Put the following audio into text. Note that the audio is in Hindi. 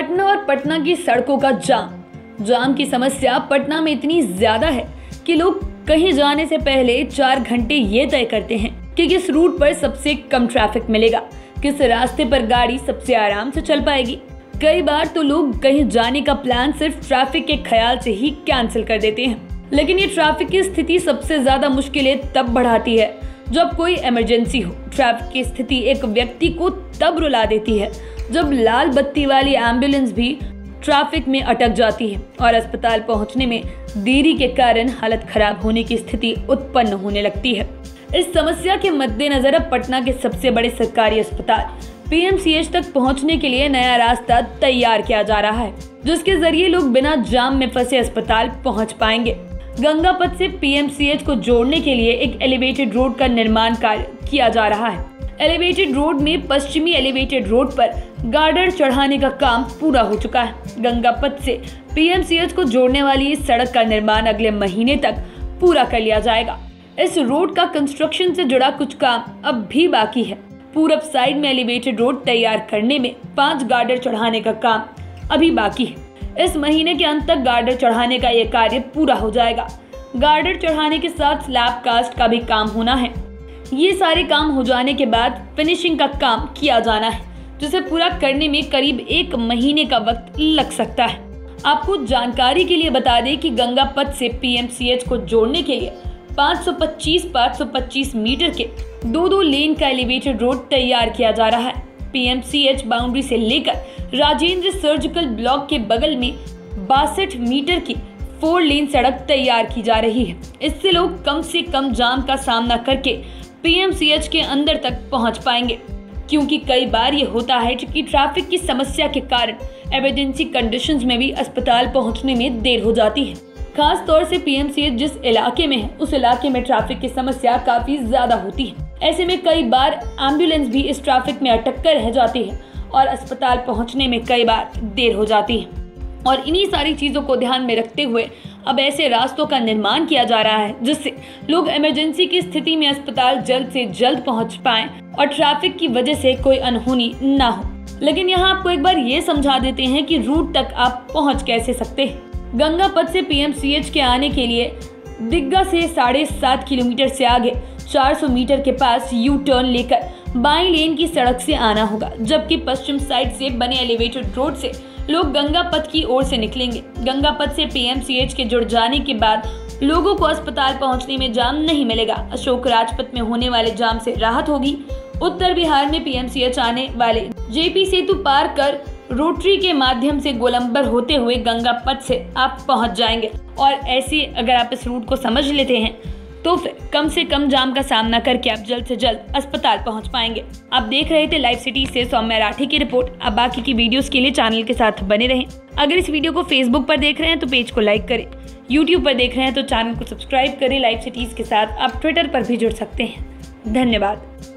पटना और पटना की सड़कों का जाम की समस्या पटना में इतनी ज्यादा है कि लोग कहीं जाने से पहले 4 घंटे ये तय करते हैं कि किस रूट पर सबसे कम ट्रैफिक मिलेगा, किस रास्ते पर गाड़ी सबसे आराम से चल पाएगी। कई बार तो लोग कहीं जाने का प्लान सिर्फ ट्रैफिक के ख्याल से ही कैंसिल कर देते हैं। लेकिन ये ट्रैफिक की स्थिति सबसे ज्यादा मुश्किलें तब बढ़ाती है जब कोई इमरजेंसी हो। ट्रैफिक की स्थिति एक व्यक्ति को तब रुला देती है जब लाल बत्ती वाली एम्बुलेंस भी ट्रैफिक में अटक जाती है और अस्पताल पहुंचने में देरी के कारण हालत खराब होने की स्थिति उत्पन्न होने लगती है। इस समस्या के मद्देनजर अब पटना के सबसे बड़े सरकारी अस्पताल पीएमसीएच तक पहुंचने के लिए नया रास्ता तैयार किया जा रहा है, जिसके जरिए लोग बिना जाम में फंसे अस्पताल पहुंच पाएंगे। गंगा पथ से पीएमसीएच को जोड़ने के लिए एक एलिवेटेड रोड का निर्माण कार्य किया जा रहा है। एलिवेटेड रोड में पश्चिमी एलिवेटेड रोड पर गार्डर चढ़ाने का काम पूरा हो चुका है। गंगा पथ से पीएमसीएच को जोड़ने वाली इस सड़क का निर्माण अगले महीने तक पूरा कर लिया जाएगा। इस रोड का कंस्ट्रक्शन से जुड़ा कुछ काम अब भी बाकी है। पूरब साइड में एलिवेटेड रोड तैयार करने में 5 गार्डर चढ़ाने का काम अभी बाकी है। इस महीने के अंत तक गार्डर चढ़ाने का ये कार्य पूरा हो जाएगा। गार्डर चढ़ाने के साथ स्लैब कास्ट का भी काम होना है। ये सारे काम हो जाने के बाद फिनिशिंग का काम किया जाना है, जिसे पूरा करने में करीब 1 महीने का वक्त लग सकता है। आपको जानकारी के लिए बता दें कि गंगा पथ से पीएमसीएच को जोड़ने के लिए 525 मीटर के 2-2 लेन का एलिवेटेड रोड तैयार किया जा रहा है। पीएमसीएच बाउंड्री से लेकर राजेंद्र सर्जिकल ब्लॉक के बगल में 62 मीटर की 4 लेन सड़क तैयार की जा रही है। इससे लोग कम से कम जाम का सामना करके पीएमसीएच के अंदर तक पहुंच पाएंगे, क्योंकि कई बार ये होता है कि ट्रैफिक की समस्या के कारण इमरजेंसी कंडीशंस में भी अस्पताल पहुंचने में देर हो जाती है। खास तौर से पीएमसीएच जिस इलाके में है, उस इलाके में ट्रैफिक की समस्या काफी ज्यादा होती है। ऐसे में कई बार एम्बुलेंस भी इस ट्रैफिक में अटक कर रह जाती है और अस्पताल पहुँचने में कई बार देर हो जाती है। और इन्हीं सारी चीज़ों को ध्यान में रखते हुए अब ऐसे रास्तों का निर्माण किया जा रहा है जिससे लोग इमरजेंसी की स्थिति में अस्पताल जल्द से जल्द पहुंच पाएं और ट्रैफिक की वजह से कोई अनहोनी ना हो। लेकिन यहां आपको एक बार ये समझा देते हैं कि रूट तक आप पहुंच कैसे सकते हैं। गंगा पथ से पीएमसीएच के आने के लिए दिग्गा से 7.5 किलोमीटर से आगे 400 मीटर के पास यू टर्न लेकर बाई लेन की सड़क से आना होगा, जबकि पश्चिम साइड से बने एलिवेटेड रोड से लोग गंगा पथ की ओर से निकलेंगे। गंगा पथ से पीएमसीएच के जुड़ जाने के बाद लोगों को अस्पताल पहुंचने में जाम नहीं मिलेगा। अशोक राजपथ में होने वाले जाम से राहत होगी। उत्तर बिहार में पीएमसीएच आने वाले जेपी सेतु पार कर रोटरी के माध्यम से गोलम्बर होते हुए गंगा पथ से आप पहुंच जाएंगे। और ऐसे अगर आप इस रूट को समझ लेते हैं तो फिर कम से कम जाम का सामना करके आप जल्द से जल्द अस्पताल पहुंच पाएंगे। आप देख रहे थे लाइव सिटी से सौम्या राठी की रिपोर्ट। अब बाकी की वीडियोस के लिए चैनल के साथ बने रहें। अगर इस वीडियो को फेसबुक पर देख रहे हैं तो पेज को लाइक करें, यूट्यूब पर देख रहे हैं तो चैनल को सब्सक्राइब करें। लाइव सिटीज के साथ आप ट्विटर पर भी जुड़ सकते हैं। धन्यवाद।